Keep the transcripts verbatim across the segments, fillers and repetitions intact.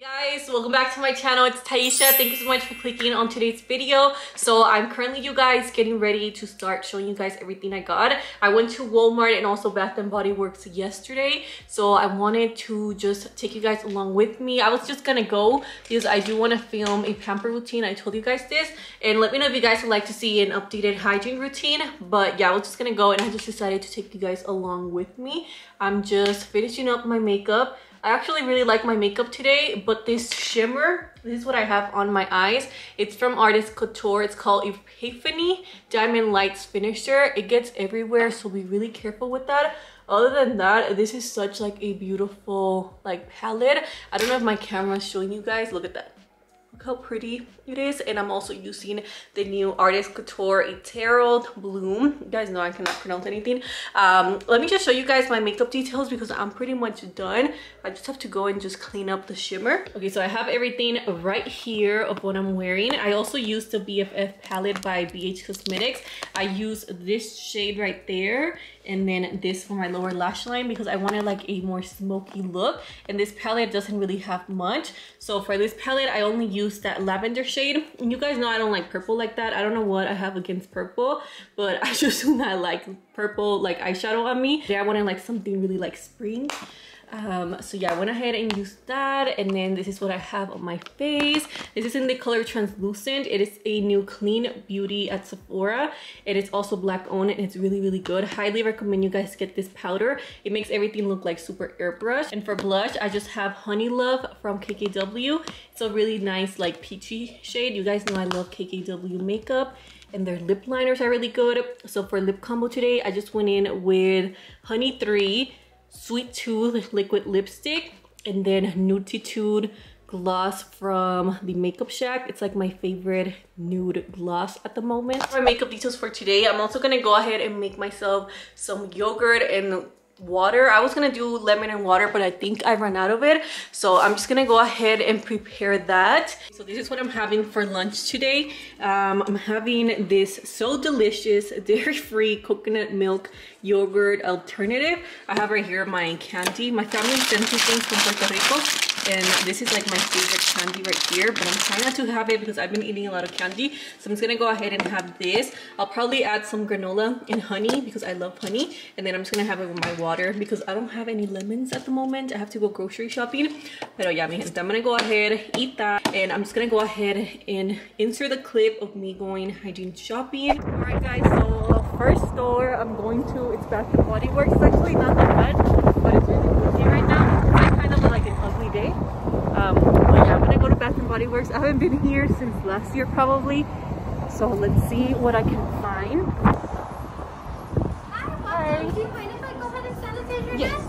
Hey guys, welcome back to my channel. It's Taisha. Thank you so much for clicking on today's video. So I'm currently, you guys, getting ready to start showing you guys everything I got. I went to Walmart and also Bath and Body Works yesterday, so I wanted to just take you guys along with me. I was just gonna go because I do want to film a pamper routine. I told you guys this, and let me know if you guys would like to see an updated hygiene routine. But yeah, I was just gonna go and I just decided to take you guys along with me. I'm just finishing up my makeup. I actually really like my makeup today, but this shimmer, this is what I have on my eyes. It's from Artist Couture. It's called Epiphany Diamond Lights Finisher. It gets everywhere, so be really careful with that. Other than that, this is such like a beautiful like palette. I don't know if my camera is showing you guys. Look at that. Look how pretty it is. And I'm also using the new Artist Couture Etherial Bloom. You guys know I cannot pronounce anything. Um, let me just show you guys my makeup details because I'm pretty much done. I just have to go and just clean up the shimmer. Okay, so I have everything right here of what I'm wearing. I also used the B F F palette by B H Cosmetics. I use this shade right there, and then this for my lower lash line because I wanted like a more smoky look, and this palette doesn't really have much. So for this palette, I only use that lavender shade, and you guys know I don't like purple like that. I don't know what I have against purple, but I just do not like purple like eyeshadow on me. Yeah, I wanted like something really like spring. Um, so yeah, I went ahead and used that, and then this is what I have on my face. This is in the color Translucent. It is a new Clean Beauty at Sephora, and it's also black owned, and it's really really good. Highly recommend you guys get this powder. It makes everything look like super airbrushed. And for blush, I just have Honey Love from K K W. It's a really nice like peachy shade. You guys know I love K K W makeup, and their lip liners are really good. So for lip combo today, I just went in with Honey three, Sweet Tooth liquid lipstick, and then Nuditude gloss from The Makeup Shack. It's like my favorite nude gloss at the moment. For my makeup details for today, I'm also gonna go ahead and make myself some yogurt and water. I was gonna do lemon and water, but I think I ran out of it, so I'm just gonna go ahead and prepare that. So this is what I'm having for lunch today. um I'm having this So Delicious dairy-free coconut milk yogurt alternative. I have right here my candy. My family sent me things from Puerto Rico, and this is like my favorite candy right here, but I'm trying not to have it because I've been eating a lot of candy. So I'm just gonna go ahead and have this. I'll probably add some granola and honey because I love honey, and then I'm just gonna have it with my water Water because I don't have any lemons at the moment. I have to go grocery shopping. Pero ya, mi gente, I'm gonna go ahead, eat that, and I'm just gonna go ahead and insert the clip of me going hygiene shopping. All right, guys, so the first store I'm going to, it's Bath and Body Works. It's actually not that bad, but it's really busy right now. It's kind of like an ugly day. Um, but yeah, I'm gonna go to Bath and Body Works. I haven't been here since last year probably, so let's see what I can find. Hi, hi. Yes.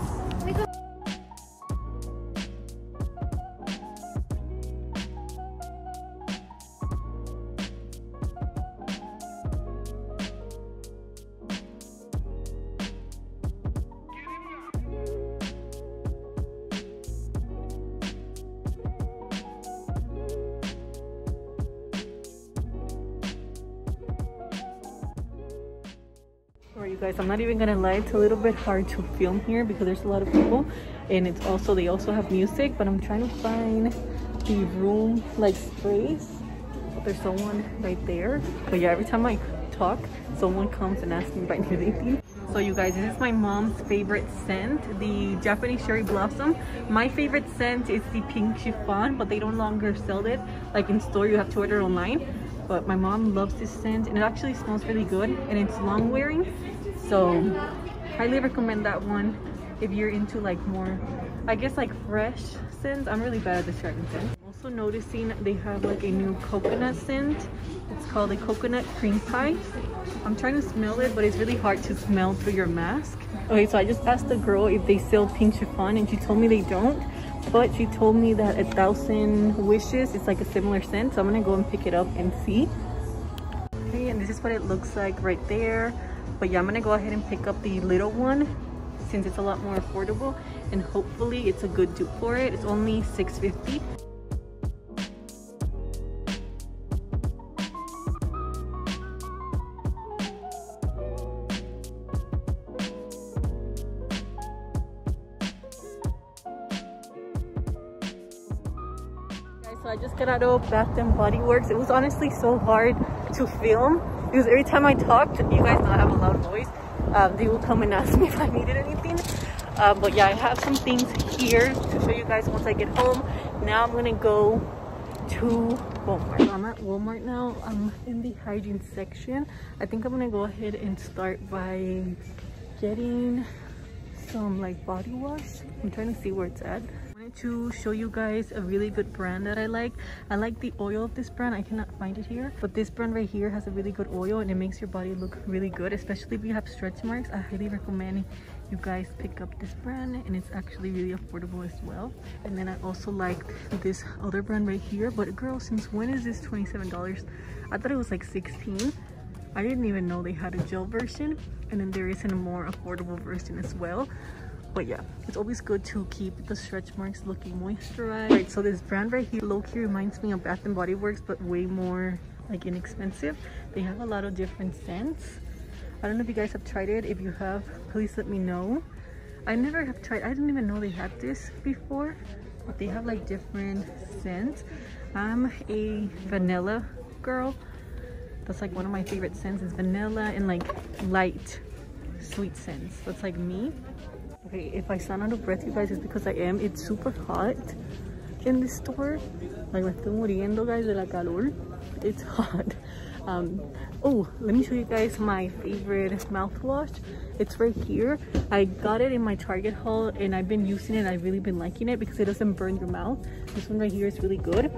You guys, I'm not even gonna lie, it's a little bit hard to film here because there's a lot of people, and it's also, they also have music, but I'm trying to find the room like space. There's someone right there, but yeah, every time I talk, someone comes and asks me if I need anything. So you guys, this is my mom's favorite scent, the Japanese Cherry Blossom. My favorite scent is the Pink Chiffon, but they don't longer sell it like in store. You have to order online, but my mom loves this scent, and it actually smells really good, and it's long wearing. So highly recommend that one if you're into like more, I guess, like fresh scents. I'm really bad at describing scents. I'm also noticing they have like a new coconut scent. It's called the Coconut Cream Pie. I'm trying to smell it, but it's really hard to smell through your mask. Okay, so I just asked the girl if they sell Pink Chiffon, and she told me they don't. But she told me that a Thousand Wishes is like a similar scent, so I'm gonna go and pick it up and see. Okay, and this is what it looks like right there. But yeah, I'm gonna go ahead and pick up the little one since it's a lot more affordable, and hopefully it's a good dupe for it. It's only six fifty. So I just got out of Bath and Body Works. It was honestly so hard to film because every time I talked, you guys know I have a loud voice. Um, they will come and ask me if I needed anything. Um, but yeah, I have some things here to show you guys once I get home. Now I'm gonna go to Walmart. So I'm at Walmart now. I'm in the hygiene section. I think I'm gonna go ahead and start by getting some like body wash. I'm trying to see where it's at. To show you guys a really good brand that I like. I like the oil of this brand. I cannot find it here, but this brand right here has a really good oil and it makes your body look really good, especially if you have stretch marks. I highly recommend you guys pick up this brand, and it's actually really affordable as well. And then I also like this other brand right here, but girl, since when is this twenty-seven dollars? I thought it was like sixteen. I didn't even know they had a gel version, and then there is a more affordable version as well. But yeah, it's always good to keep the stretch marks looking moisturized. Right, so this brand right here low-key reminds me of Bath and Body Works, but way more like inexpensive. They have a lot of different scents. I don't know if you guys have tried it. If you have, please let me know. I never have tried. I didn't even know they had this before. But they have like different scents. I'm a vanilla girl. That's like one of my favorite scents is vanilla and like light sweet scents. That's like me. Okay, if I sound out of breath, you guys, it's because I am. It's super hot in this store. Like, me estoy muriendo, guys, de la calor. It's hot. Um, oh, let me show you guys my favorite mouthwash. It's right here. I got it in my Target haul, and I've been using it. I've really been liking it because it doesn't burn your mouth. This one right here is really good.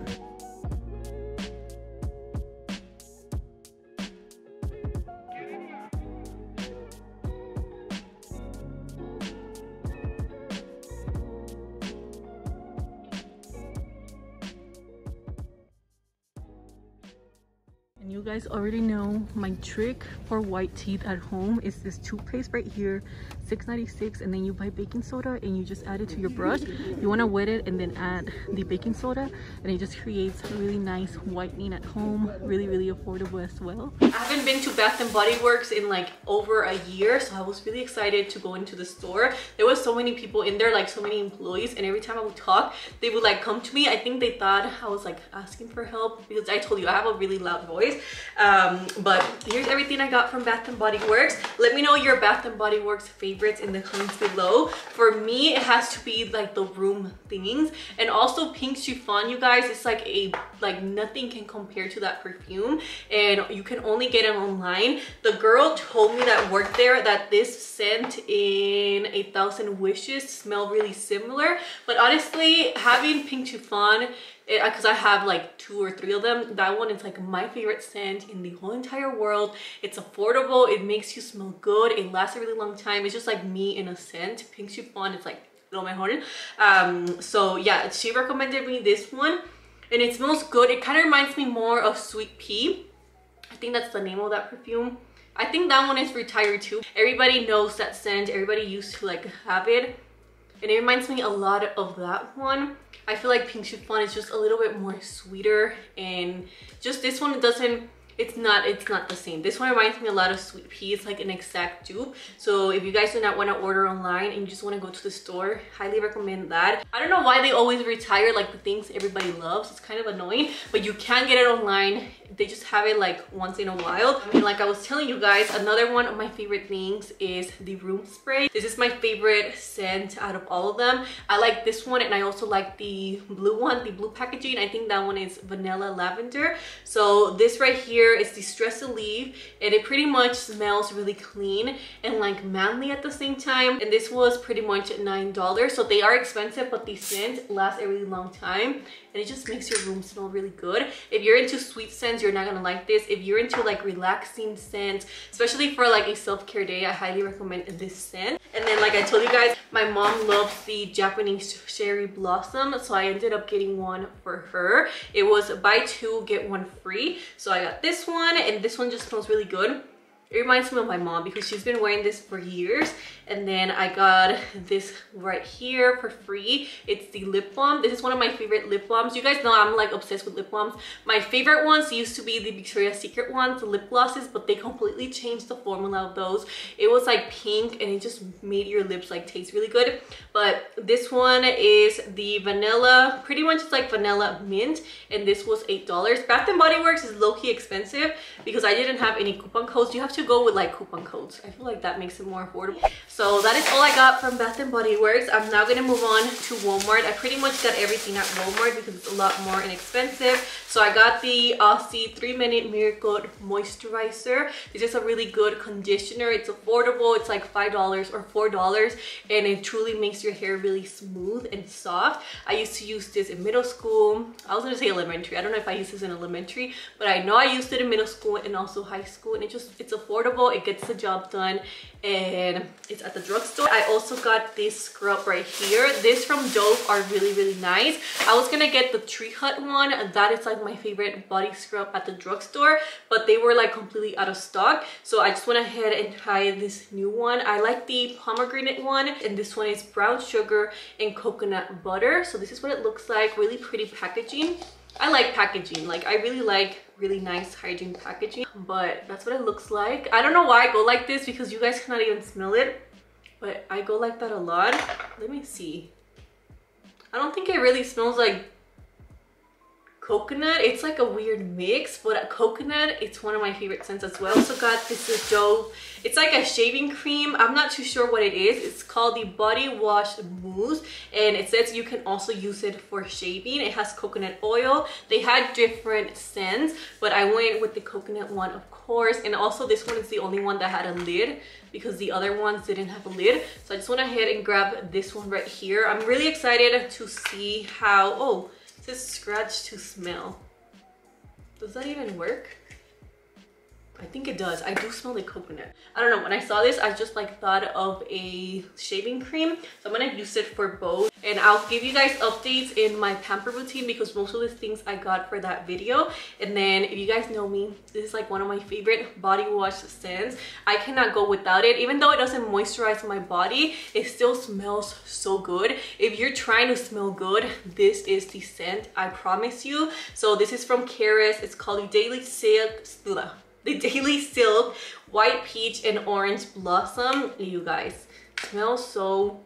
You guys already know my trick for white teeth at home is this toothpaste right here, six ninety-six, and then you buy baking soda and you just add it to your brush. You want to wet it and then add the baking soda, and it just creates a really nice whitening at home. Really, really affordable as well. I haven't been to Bath and Body Works in like over a year, so I was really excited to go into the store. There was so many people in there, like so many employees, and every time I would talk, they would like come to me. I think they thought I was like asking for help because I told you I have a really loud voice. Um, but here's everything I got from Bath and Body Works. Let me know your Bath and Body Works favorites in the comments below. For me, it has to be like the room things, and also Pink Chiffon, you guys. It's like a like nothing can compare to that perfume, and you can only get it online. The girl told me that worked there that this scent in A Thousand Wishes smell really similar, but honestly, having Pink Chiffon, because I have like two or three of them, that one is like my favorite scent in the whole entire world. It's affordable, it makes you smell good, it lasts a really long time. It's just like me in a scent. Pink Chiffon, it's like lo mejor. Um, so yeah, she recommended me this one, and it smells good. It kind of reminds me more of Sweet Pea. I think that's the name of that perfume. I think that one is retired too. Everybody knows that scent, everybody used to like have it, and it reminds me a lot of that one. I feel like Pink Chiffon is just a little bit more sweeter, and just this one doesn't, it's not, it's not the same. This one reminds me a lot of Sweet Pea. It's like an exact dupe. So if you guys do not want to order online and you just want to go to the store, highly recommend that. I don't know why they always retire like the things everybody loves. It's kind of annoying, but you can get it online. They just have it like once in a while. I mean, like I was telling you guys, another one of my favorite things is the room spray. This is my favorite scent out of all of them. I like this one, and I also like the blue one, the blue packaging. I think that one is vanilla lavender. So this right here is the Stress Relief, and it pretty much smells really clean and like manly at the same time. And this was pretty much nine dollars. So they are expensive, but the scent lasts a really long time, and it just makes your room smell really good. If you're into sweet scents, you're not gonna like this. If you're into like relaxing scents, especially for like a self-care day, I highly recommend this scent. And then like I told you guys, my mom loves the Japanese Cherry Blossom, so I ended up getting one for her. It was buy two, get one free. So I got this one, and this one just smells really good. It reminds me of my mom because she's been wearing this for years. And then I got this right here for free. It's the lip balm. This is one of my favorite lip balms. You guys know I'm like obsessed with lip balms. My favorite ones used to be the Victoria's Secret ones, the lip glosses, but they completely changed the formula of those. It was like pink and it just made your lips like taste really good. But this one is the vanilla, pretty much it's like vanilla mint, and this was eight dollars. Bath and Body Works is low-key expensive because I didn't have any coupon codes. You have to go with like coupon codes. I feel like that makes it more affordable. So that is all I got from Bath and Body Works. I'm now gonna move on to Walmart. I pretty much got everything at Walmart because it's a lot more inexpensive. So I got the Aussie three minute Miracle Moisturizer. This is a really good conditioner. It's affordable. It's like five dollars or four dollars, and it truly makes your hair really smooth and soft. I used to use this in middle school. I was gonna say elementary. I don't know if I used this in elementary, but I know I used it in middle school and also high school, and it just, it's affordable. It gets the job done, and it's at the drugstore. I also got this scrub right here. This from Dove are really, really nice. I was gonna get the Tree Hut one, and that is like my favorite body scrub at the drugstore, but they were like completely out of stock. So I just went ahead and tried this new one. I like the pomegranate one, and this one is brown sugar and coconut butter. So this is what it looks like. Really pretty packaging. I like packaging. Like I really like really nice hygiene packaging, but that's what it looks like. I don't know why I go like this because you guys cannot even smell it, but I go like that a lot. Let me see. I don't think it really smells like coconut. It's like a weird mix, but coconut, it's one of my favorite scents as well. So got this is Dove. It's like a shaving cream. I'm not too sure what it is. It's called the Body Wash Mousse, and it says you can also use it for shaving. It has coconut oil. They had different scents, but I went with the coconut one, of course. And also this one is the only one that had a lid because the other ones didn't have a lid. So I just went ahead and grabbed this one right here. I'm really excited to see how, oh, it says scratch to smell. Does that even work? I think it does. I do smell the coconut. I don't know, when I saw this, I just like thought of a shaving cream. So I'm gonna use it for both. And I'll give you guys updates in my pamper routine because most of the things I got for that video. And then if you guys know me, this is like one of my favorite body wash scents. I cannot go without it. Even though it doesn't moisturize my body, it still smells so good. If you're trying to smell good, this is the scent, I promise you. So this is from Caress. It's called Daily Silk. The Daily Silk White Peach and Orange Blossom. You guys, smells so,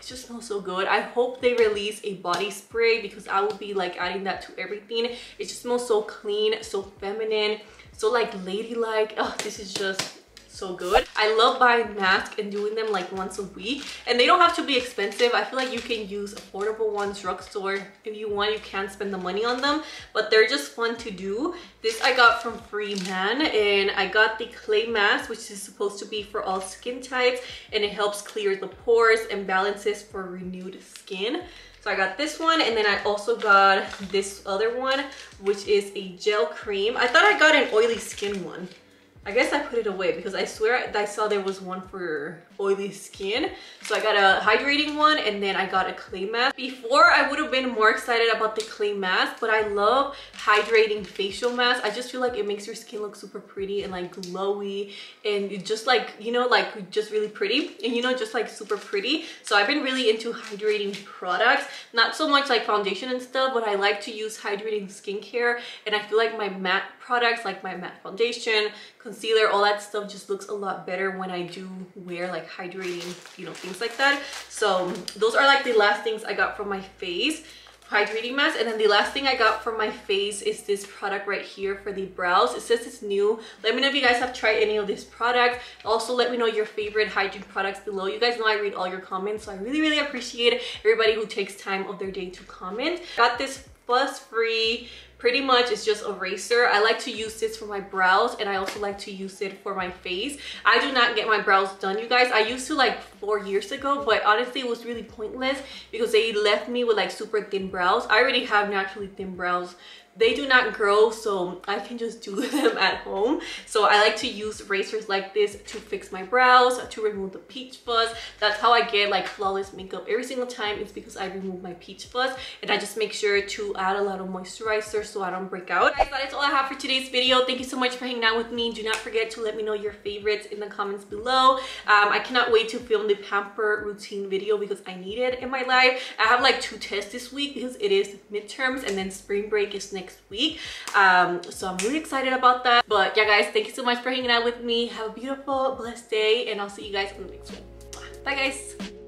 it just smells so good. I hope they release a body spray because I will be like adding that to everything. It just smells so clean, so feminine, so like ladylike. Oh, this is just so good. I love buying masks and doing them like once a week, and they don't have to be expensive. I feel like you can use affordable ones, drugstore. If you want, you can spend the money on them, but they're just fun to do. This I got from Freeman, and I got the clay mask, which is supposed to be for all skin types, and it helps clear the pores and balances for renewed skin. So I got this one, and then I also got this other one, which is a gel cream. I thought I got an oily skin one. I guess I put it away because I swear I saw there was one for oily skin. So I got a hydrating one, and then I got a clay mask. Before, I would have been more excited about the clay mask, but I love hydrating facial masks. I just feel like it makes your skin look super pretty and like glowy, and just like, you know, like just really pretty, and you know, just like super pretty. So I've been really into hydrating products, not so much like foundation and stuff, but I like to use hydrating skincare, and I feel like my matte products, like my matte foundation, concealer, all that stuff just looks a lot better when I do wear like hydrating, you know, things like that. So those are like the last things I got from my face, hydrating mask. And then the last thing I got from my face is this product right here for the brows. It says it's new. Let me know if you guys have tried any of this product. Also, let me know your favorite hygiene products below. You guys know I read all your comments, so I really, really appreciate everybody who takes time of their day to comment. Got this Fuss Free. Pretty much it's just eraser. I like to use this for my brows, and I also like to use it for my face. I do not get my brows done, you guys. I used to like four years ago, but honestly it was really pointless because they left me with like super thin brows. I already have naturally thin brows They do not grow, so I can just do them at home. So I like to use razors like this to fix my brows, to remove the peach fuzz. That's how I get like flawless makeup every single time. It's because I remove my peach fuzz, and I just make sure to add a lot of moisturizer so I don't break out. Guys, that is all I have for today's video. Thank you so much for hanging out with me. Do not forget to let me know your favorites in the comments below. Um, I cannot wait to film the pamper routine video because I need it in my life. I have like two tests this week because it is midterms, and then spring break is next week, um so I'm really excited about that. But yeah, guys, thank you so much for hanging out with me. Have a beautiful, blessed day, and I'll see you guys in the next one. Bye, guys.